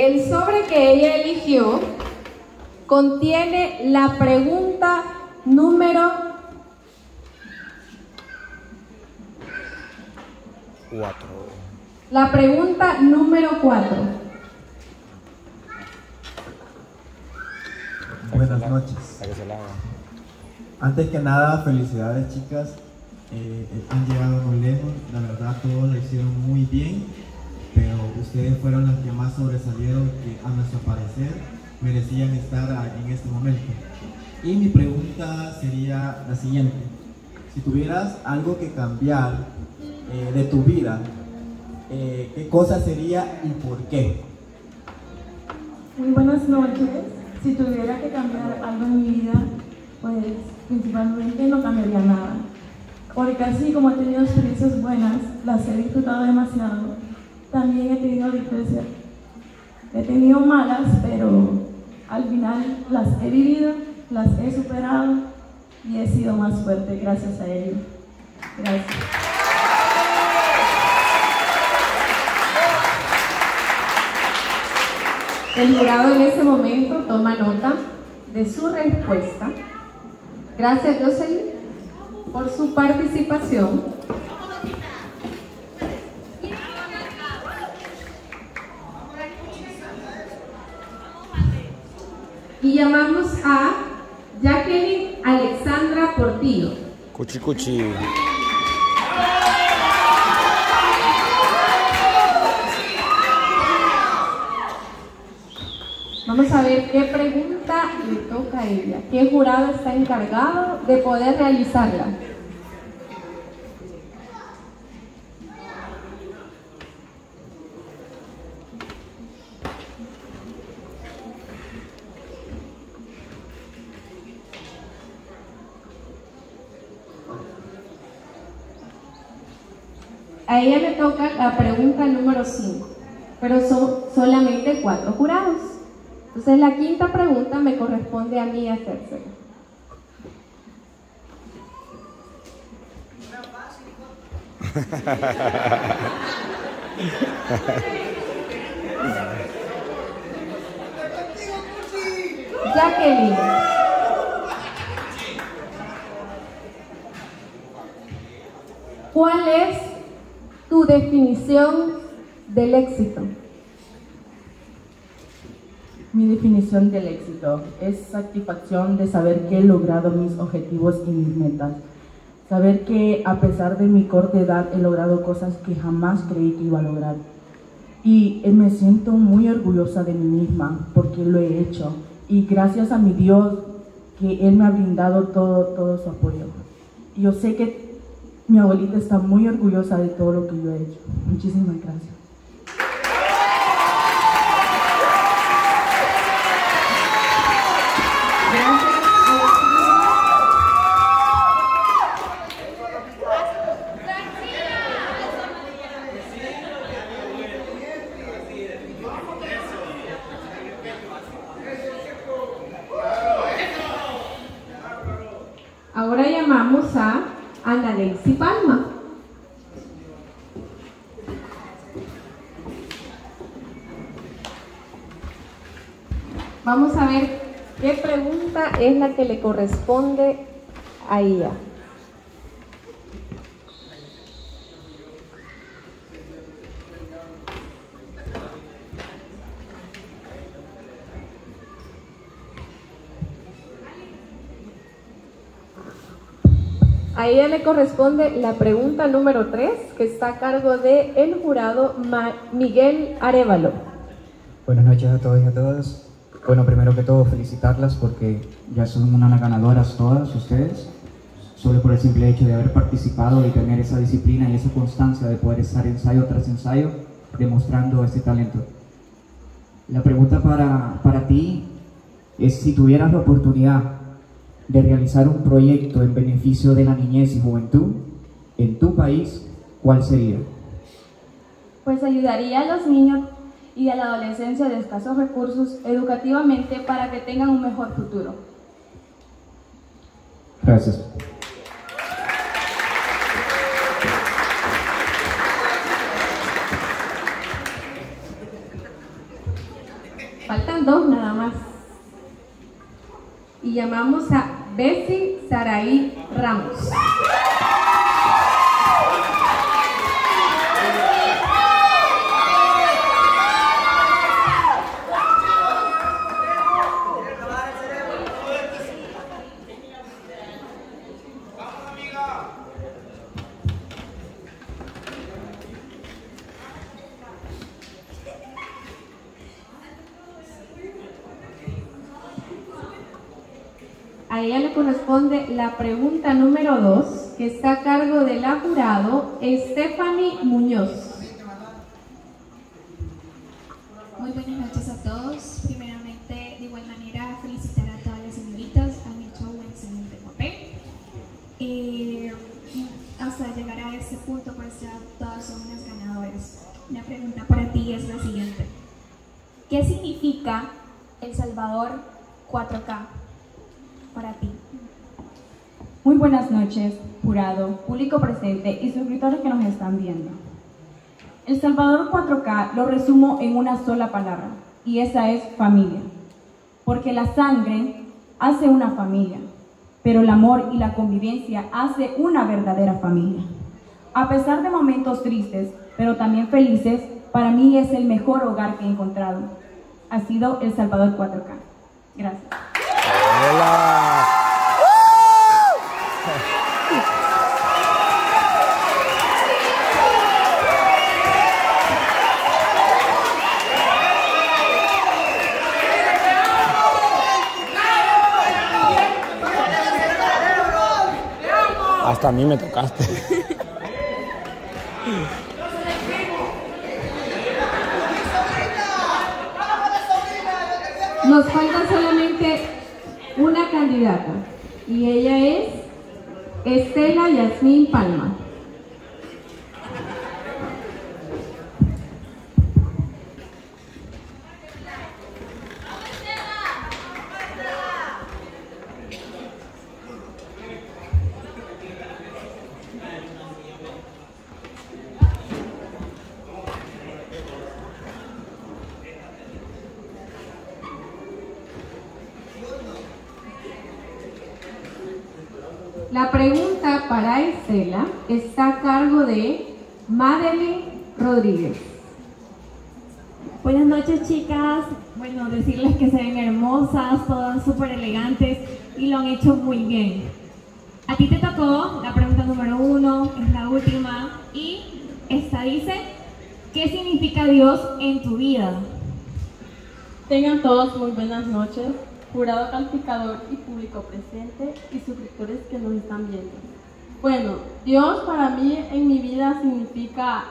El sobre que ella eligió contiene la pregunta número 4. La pregunta número 4. Buenas noches. Antes que nada, felicidades, chicas. Han llegado muy lejos. La verdad, todos lo hicieron muy bien, pero ustedes fueron las que más sobresalieron, que a nuestro parecer merecían estar aquí en este momento. Y mi pregunta sería la siguiente: si tuvieras algo que cambiar de tu vida, ¿qué cosa sería y por qué? Muy buenas noches. Si tuviera que cambiar algo en mi vida, pues principalmente no cambiaría nada, porque así como he tenido experiencias buenas, las he disfrutado demasiado. También he tenido diferencias, he tenido malas, pero al final las he vivido, las he superado y he sido más fuerte gracias a ello. Gracias. El jurado en ese momento toma nota de su respuesta. Gracias, José, por su participación. Y llamamos a Jacqueline Alexandra Portillo. Cuchi, cuchi. Vamos a ver qué pregunta le toca a ella. ¿Qué jurado está encargado de poder realizarla? A ella le toca la pregunta número 5, pero son solamente 4 jurados. Entonces la quinta pregunta me corresponde a mí hacérsela. Jacqueline, ¿cuál es tu definición del éxito? Mi definición del éxito es satisfacción de saber que he logrado mis objetivos y mis metas. Saber que a pesar de mi corta edad he logrado cosas que jamás creí que iba a lograr. Y me siento muy orgullosa de mí misma porque lo he hecho. Y gracias a mi Dios que Él me ha brindado todo su apoyo. Y yo sé que mi abuelita está muy orgullosa de todo lo que yo he hecho. Muchísimas gracias. Ahora llamamos a Madeleine Palma. Vamos a ver qué pregunta es la que le corresponde a ella. A ella le corresponde la pregunta número 3, que está a cargo de el jurado Miguel Arévalo. Buenas noches a todos y a todas. Bueno, primero que todo, felicitarlas porque ya son unas ganadoras todas ustedes, solo por el simple hecho de haber participado y tener esa disciplina y esa constancia de poder estar ensayo tras ensayo demostrando este talento. La pregunta para ti es si tuvieras la oportunidad de realizar un proyecto en beneficio de la niñez y juventud en tu país, ¿cuál sería? Pues ayudaría a los niños y a la adolescencia de escasos recursos educativamente para que tengan un mejor futuro. Gracias. faltan dos nada más. Y llamamos a Bessy Saraí Ramos. A ella le corresponde la pregunta número 2, que está a cargo del jurado Stephanie Muñoz. Muy buenas noches a todos. Primeramente, de igual manera, felicitar a todas las señoritas. Han hecho un excelente papel. Hasta llegar a este punto, pues ya todas son unas ganadoras. La pregunta para ti es la siguiente. ¿Qué significa El Salvador 4K? Para ti. Muy buenas noches, jurado, público presente y suscriptores que nos están viendo. El Salvador 4K lo resumo en una sola palabra, y esa es familia. Porque la sangre hace una familia, pero el amor y la convivencia hace una verdadera familia. A pesar de momentos tristes, pero también felices, para mí es el mejor hogar que he encontrado. Ha sido El Salvador 4K. Gracias. Hola. Hasta a mí me tocaste. Nos falta solamente una candidata, y ella es Estela Yasmín Palma. La pregunta para Estela está a cargo de Madeleine Rodríguez. Buenas noches, chicas. Bueno, decirles que se ven hermosas, todas súper elegantes y lo han hecho muy bien. A ti te tocó la pregunta número 1, es la última, y esta dice: ¿qué significa Dios en tu vida? Tengan todos muy buenas noches, jurado calificador y público presente y suscriptores que nos están viendo. Bueno, Dios para mí en mi vida significa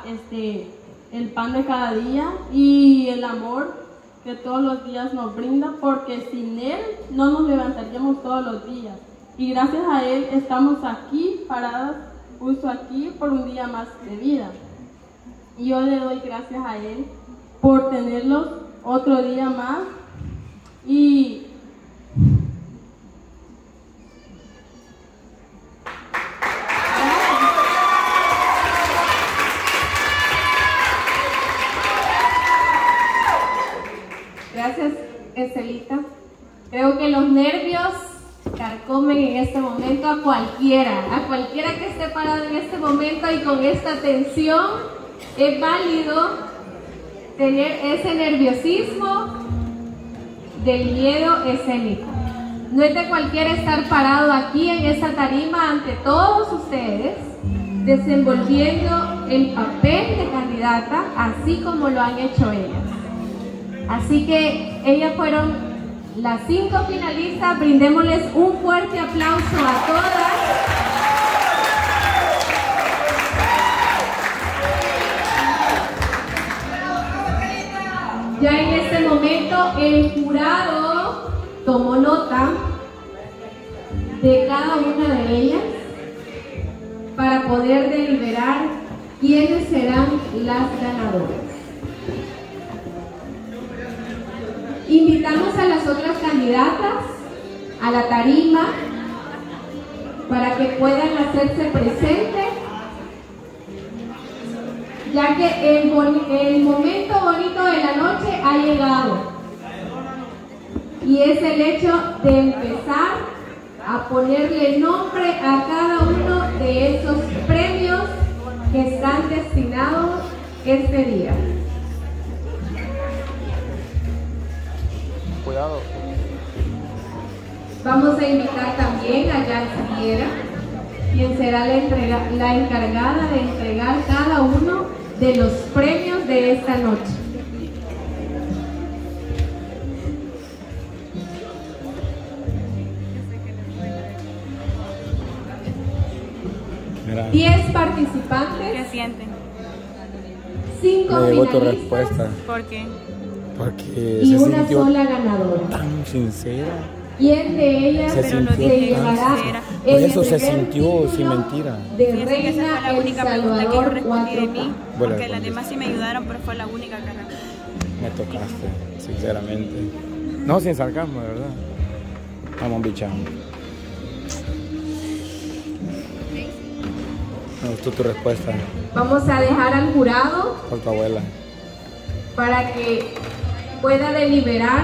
el pan de cada día y el amor que todos los días nos brinda, porque sin Él no nos levantaríamos todos los días. Y gracias a Él estamos aquí, paradas, justo aquí, por un día más de vida. Y yo le doy gracias a Él por tenerlos otro día más. Y gracias, Estelita. Creo que los nervios carcomen en este momento a cualquiera que esté parado en este momento y con esta tensión. Es válido tener ese nerviosismo del miedo escénico. No es de cualquiera estar parado aquí en esta tarima ante todos ustedes, desenvolviendo el papel de candidata, así como lo han hecho ellas. Así que ellas fueron las 5 finalistas. Brindémosles un fuerte aplauso a todas. Ya en este momento el jurado tomó nota de cada una de ellas para poder deliberar quiénes serán las ganadoras. Invitamos a las otras candidatas a la tarima para que puedan hacerse presentes, ya que el momento bonito de la noche ha llegado. y es el hecho de empezar a ponerle nombre a cada uno de esos premios que están destinados este día. Cuidado. Vamos a invitar también a Jan Siviera, quien será la encargada de entregar cada uno de los premios de esta noche. Mira. 10 participantes. ¿Qué sienten? 5 finalistas. ¿Por qué? Porque y una sola ganadora. Tan sincera. ¿Quién de ellas se llevará? Por eso se sintió sin mentira. De reina fue la única pregunta que yo respondí de mí, porque las demás sí me ayudaron, pero fue la única que ganó. Me tocaste, sinceramente. No, sin sarcasmo, de verdad. Vamos, bichando. Me gustó tu respuesta. Vamos a dejar al jurado. Por tu abuela. Para que pueda deliberar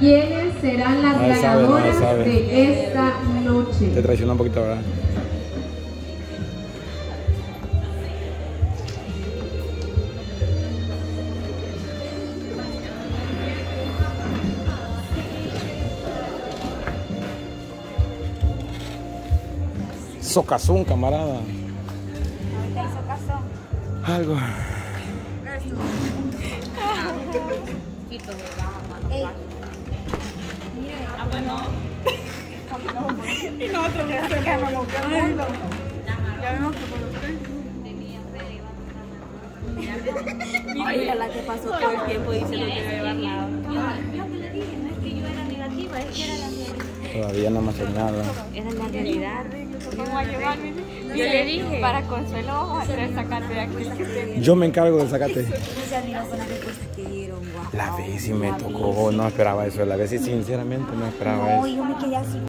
quiénes serán las ganadoras de esta noche. Te traicionó un poquito, ¿verdad? Socazón, camarada. Algo. Y nosotros ya se quedan los perros. Ya vemos que por usted. Mira la que pasó todo el tiempo y se lo lleva a llevar nada. Yo que le dije, no es que yo era negativa, es que era la realidad. Todavía no me hace nada. Era la realidad. Yo le dije, para consuelo vamos a hacer el sacate de aquí. Yo me encargo del sacate. La Bessy me tocó, no esperaba eso. La Bessy sinceramente no esperaba eso. No, yo me quedé así.